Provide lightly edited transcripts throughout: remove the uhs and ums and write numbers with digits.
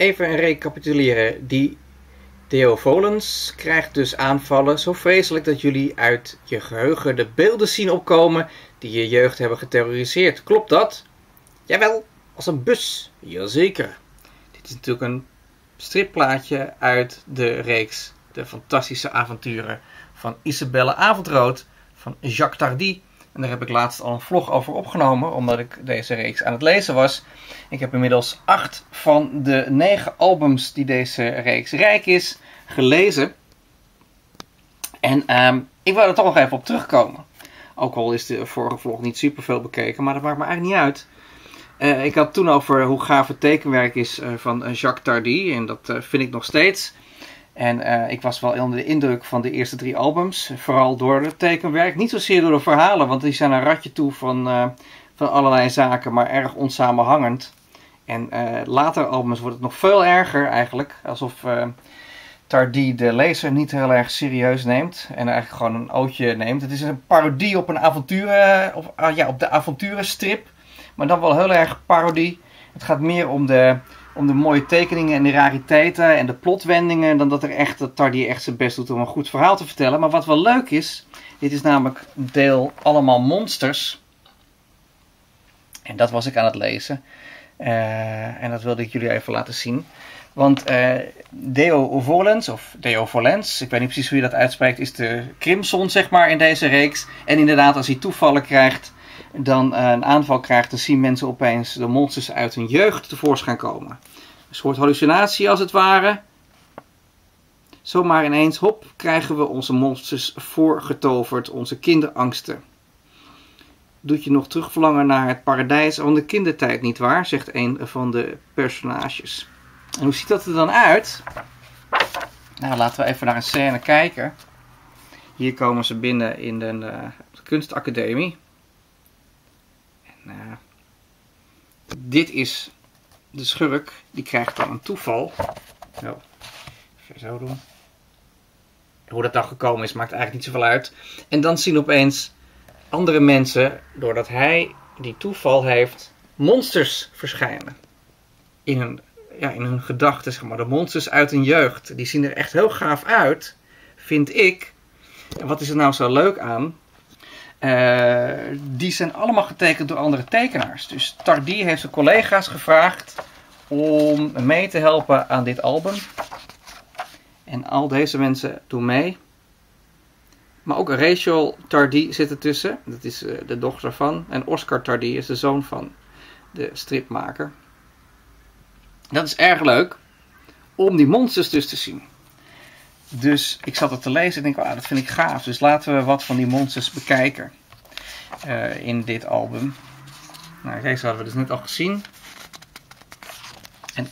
Even recapituleren. Die Deo Volens krijgt dus aanvallen zo vreselijk dat jullie uit je geheugen de beelden zien opkomen die je jeugd hebben geterroriseerd. Klopt dat? Jawel, als een bus. Jazeker. Dit is natuurlijk een stripplaatje uit de reeks De fantastische avonturen van Isabelle Avondrood van Jacques Tardi. En daar heb ik laatst al een vlog over opgenomen, omdat ik deze reeks aan het lezen was. Ik heb inmiddels 8 van de 9 albums die deze reeks rijk is, gelezen. En ik wou er toch nog even op terugkomen. Ook al is de vorige vlog niet superveel bekeken, maar dat maakt me eigenlijk niet uit. Ik had toen over hoe gaaf het tekenwerk is van Jacques Tardi. En dat vind ik nog steeds. En ik was wel onder de indruk van de eerste 3 albums. Vooral door het tekenwerk. Niet zozeer door de verhalen, want die zijn een ratje toe van allerlei zaken. Maar erg onsamenhangend. En later albums wordt het nog veel erger eigenlijk. Alsof Tardi de lezer niet heel erg serieus neemt. En eigenlijk gewoon een ootje neemt. Het is een parodie op een avonturen, op de avonturenstrip. Maar dan wel heel erg parodie. Het gaat meer om de mooie tekeningen en de rariteiten en de plotwendingen, dan dat Tardi echt zijn best doet om een goed verhaal te vertellen. Maar wat wel leuk is, dit is namelijk deel Allemaal Monsters. En dat was ik aan het lezen. En dat wilde ik jullie even laten zien. Want Deo Volens, ik weet niet precies hoe je dat uitspreekt, is de Crimson, zeg maar, in deze reeks. En inderdaad, als hij toevallen krijgt, dan een aanval krijgt, dan zien mensen opeens de monsters uit hun jeugd tevoorschijn komen. Een soort hallucinatie als het ware. Zomaar ineens, hop, krijgen we onze monsters voorgetoverd, onze kinderangsten. Doet je nog terugverlangen naar het paradijs van de kindertijd, nietwaar? Zegt een van de personages. En hoe ziet dat er dan uit? Nou, laten we even naar een scène kijken. Hier komen ze binnen in de kunstacademie. Dit is de schurk, die krijgt dan een toeval. Even zo doen. Hoe dat dan gekomen is, maakt eigenlijk niet zoveel uit. En dan zien opeens andere mensen, doordat hij die toeval heeft, monsters verschijnen. In hun gedachten, zeg maar. De monsters uit hun jeugd. Die zien er echt heel gaaf uit, vind ik. En wat is er nou zo leuk aan? Die zijn allemaal getekend door andere tekenaars. Dus Tardi heeft zijn collega's gevraagd om mee te helpen aan dit album. En al deze mensen doen mee. Maar ook Rachel Tardi zit ertussen. Dat is de dochter van. En Oscar Tardi is de zoon van de stripmaker. Dat is erg leuk. Om die monsters dus te zien. Dus ik zat het te lezen en denk, dat vind ik gaaf. Dus laten we wat van die monsters bekijken in dit album. Nou, deze hadden we dus net al gezien. En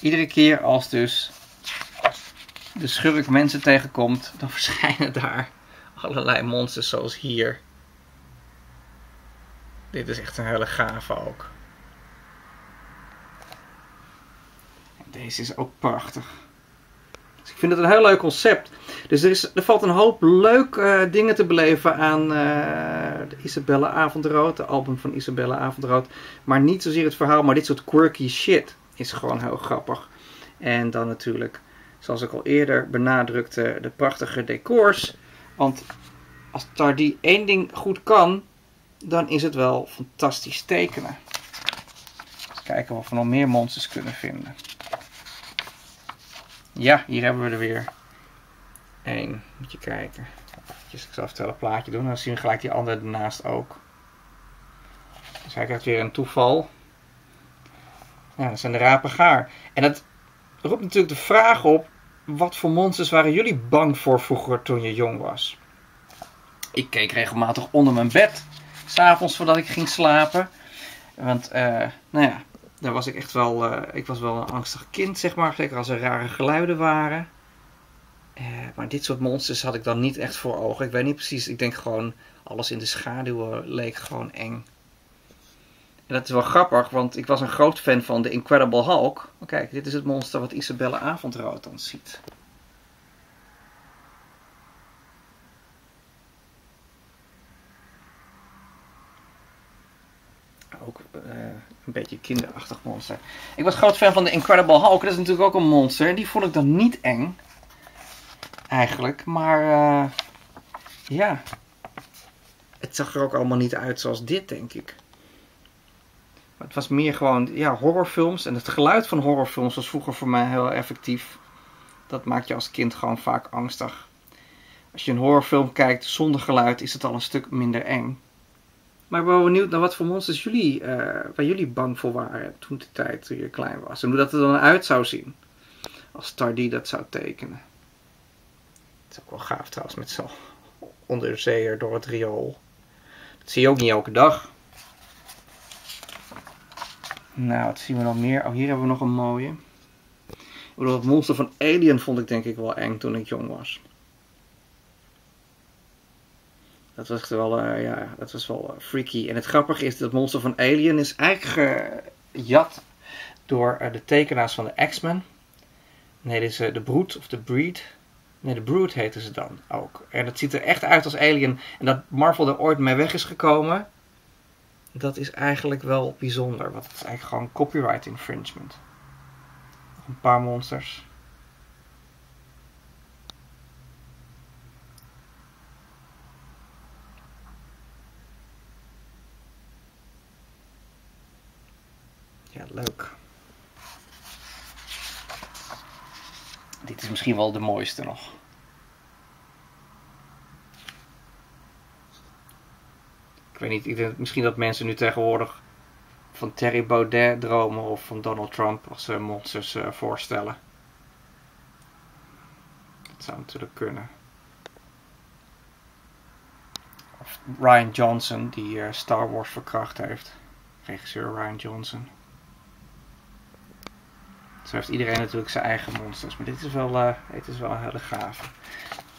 iedere keer als dus de schurk mensen tegenkomt, dan verschijnen daar allerlei monsters zoals hier. Dit is echt een hele gave ook. En deze is ook prachtig. Ik vind het een heel leuk concept. Dus er valt een hoop leuke dingen te beleven aan de Isabelle Avondrood. De album van Isabelle Avondrood. Maar niet zozeer het verhaal. Maar dit soort quirky shit is gewoon heel grappig. En dan natuurlijk, zoals ik al eerder benadrukte, de prachtige decors. Want als Tardi één ding goed kan, dan is het wel fantastisch tekenen. Eens kijken of we nog meer monsters kunnen vinden. Ja, hier hebben we er weer 1. Moet je kijken. Ik zal even een plaatje doen. Dan zien we gelijk die andere ernaast ook. Dus hij krijgt weer een toeval. Nou, dat zijn de rapen gaar. En dat roept natuurlijk de vraag op. Wat voor monsters waren jullie bang voor vroeger toen je jong was? Ik keek regelmatig onder mijn bed. 'S Avonds voordat ik ging slapen. Want, daar was ik echt wel. Ik was wel een angstig kind, zeg maar. Zeker als er rare geluiden waren. Maar dit soort monsters had ik dan niet echt voor ogen. Ik weet niet precies. Ik denk gewoon. Alles in de schaduwen leek gewoon eng. En dat is wel grappig, want ik was een groot fan van The Incredible Hulk. Maar kijk, dit is het monster wat Isabelle Avondrood dan ziet. Ook een beetje kinderachtig monster. Ik was groot fan van The Incredible Hulk. Dat is natuurlijk ook een monster. Die vond ik dan niet eng. Eigenlijk. Maar ja. Het zag er ook allemaal niet uit zoals dit, denk ik. Maar het was meer gewoon ja, horrorfilms. En het geluid van horrorfilms was vroeger voor mij heel effectief. Dat maakt je als kind gewoon vaak angstig. Als je een horrorfilm kijkt zonder geluid is het al een stuk minder eng. Maar ik ben wel benieuwd naar wat voor monsters jullie, waar jullie bang voor waren toen die tijd, toen je klein was. En hoe dat er dan uit zou zien. Als Tardi dat zou tekenen. Het is ook wel gaaf trouwens met zo'n onderzeeër door het riool. Dat zie je ook niet elke dag. Nou, wat zien we nog meer? Oh, hier hebben we nog een mooie. Ik bedoel, het monster van Alien vond ik denk ik wel eng toen ik jong was. Dat was echt wel, ja, dat was wel freaky. En het grappige is, dat monster van Alien is eigenlijk gejat door de tekenaars van de X-Men. Nee, dit is de Brood of de Breed. Nee, de Brood heten ze dan ook. En dat ziet er echt uit als Alien. En dat Marvel er ooit mee weg is gekomen, dat is eigenlijk wel bijzonder. Want het is eigenlijk gewoon copyright infringement. Nog een paar monsters. Ja, leuk. Dit is misschien wel de mooiste nog. Ik weet niet, ik denk misschien dat mensen nu tegenwoordig van Terry Baudet dromen of van Donald Trump als ze monsters voorstellen. Dat zou natuurlijk kunnen. Of Ryan Johnson die Star Wars verkracht heeft. Regisseur Ryan Johnson. Zo heeft iedereen natuurlijk zijn eigen monsters. Maar dit is wel een hele gaaf.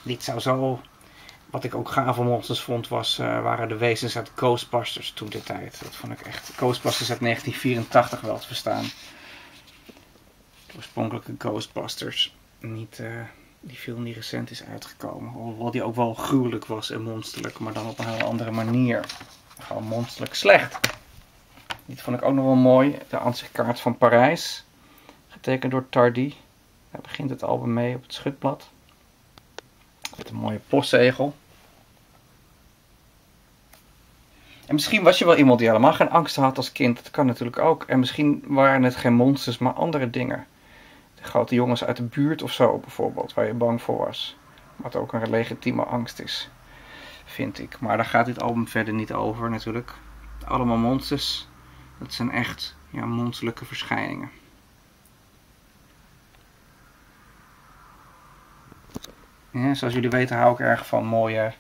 Dit zou zo... Wat ik ook gave monsters vond was, waren de wezens uit Ghostbusters toen de tijd. Dat vond ik echt... Ghostbusters uit 1984 wel te verstaan. De oorspronkelijke Ghostbusters. Niet, die film die recent is uitgekomen. Hoewel die ook wel gruwelijk was en monsterlijk. Maar dan op een hele andere manier. Gewoon monsterlijk slecht. Dit vond ik ook nog wel mooi. De ansichtkaart van Parijs. Getekend door Tardi. Daar begint het album mee op het schutblad. Met een mooie postzegel. En misschien was je wel iemand die helemaal geen angst had als kind. Dat kan natuurlijk ook. En misschien waren het geen monsters, maar andere dingen. De grote jongens uit de buurt of zo bijvoorbeeld. Waar je bang voor was. Wat ook een legitieme angst is. Vind ik. Maar daar gaat dit album verder niet over natuurlijk. Allemaal monsters. Dat zijn echt ja, monsterlijke verschijningen. Ja, zoals jullie weten hou ik erg van mooie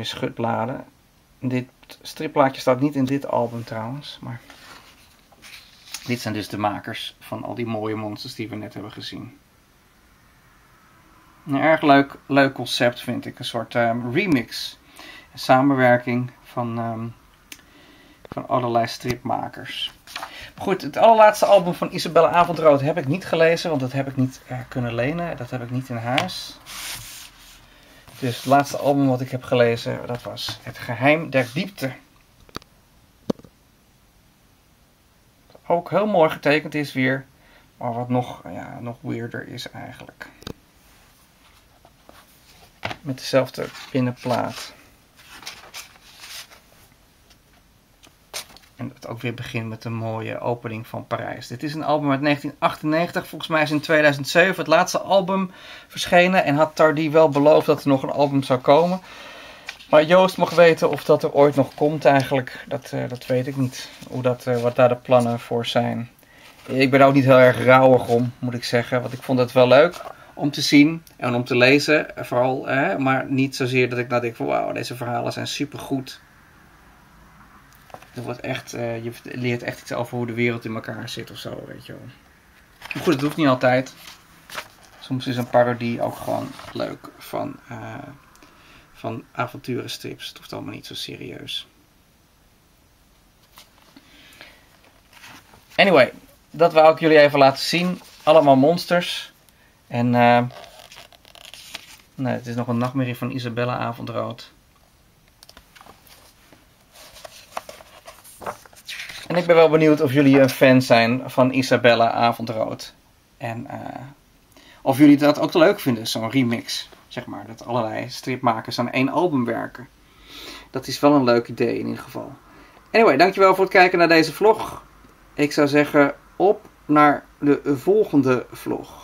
schutbladen. Dit stripplaatje staat niet in dit album trouwens. Maar dit zijn dus de makers van al die mooie monsters die we net hebben gezien. Een erg leuk concept vind ik. Een soort remix. Een samenwerking van allerlei stripmakers. Goed, het allerlaatste album van Isabelle Avondrood heb ik niet gelezen, want dat heb ik niet kunnen lenen. Dat heb ik niet in huis. Dus het laatste album wat ik heb gelezen, dat was Het Geheim der Diepte. Ook heel mooi getekend is weer, maar wat nog, ja, nog weirder is eigenlijk. Met dezelfde binnenplaat. En dat ook weer begint met een mooie opening van Parijs. Dit is een album uit 1998. Volgens mij is in 2007 het laatste album verschenen. En had Tardi wel beloofd dat er nog een album zou komen. Maar Joost mag weten of dat er ooit nog komt eigenlijk. Dat weet ik niet. Wat daar de plannen voor zijn. Ik ben ook niet heel erg rauwig om, moet ik zeggen. Want ik vond het wel leuk om te zien en om te lezen. Vooral, maar niet zozeer dat ik nou denk van wauw, deze verhalen zijn supergoed. Je leert echt iets over hoe de wereld in elkaar zit of zo, weet je wel. Maar goed, dat hoeft niet altijd. Soms is een parodie ook gewoon leuk van avonturenstrips. Het hoeft allemaal niet zo serieus. Anyway, dat wou ik jullie even laten zien. Allemaal monsters. En nee, het is nog een nachtmerrie van Isabelle Avondrood. En ik ben wel benieuwd of jullie een fan zijn van Isabelle Avondrood. En of jullie dat ook leuk vinden, zo'n remix. Zeg maar, dat allerlei stripmakers aan één album werken. Dat is wel een leuk idee in ieder geval. Anyway, dankjewel voor het kijken naar deze vlog. Ik zou zeggen, op naar de volgende vlog.